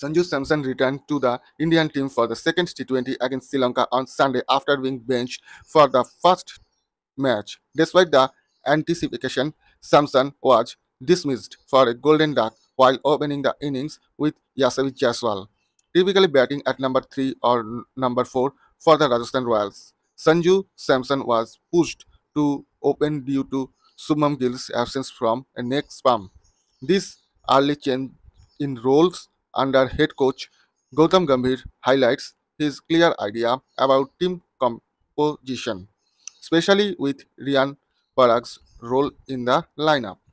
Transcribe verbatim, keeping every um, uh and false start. Sanju Samson returned to the Indian team for the second T twenty against Sri Lanka on Sunday after being benched for the first match. Despite the anticipation, Samson was dismissed for a golden duck while opening the innings with Yashasvi Jaiswal, typically batting at number three or number four for the Rajasthan Royals. Sanju Samson was pushed to open due to Subham Gill's absence from a neck spasm. This early change in roles under head coach Gautam Gambhir highlights his clear idea about team composition, especially with Riyan Parag's role in the lineup.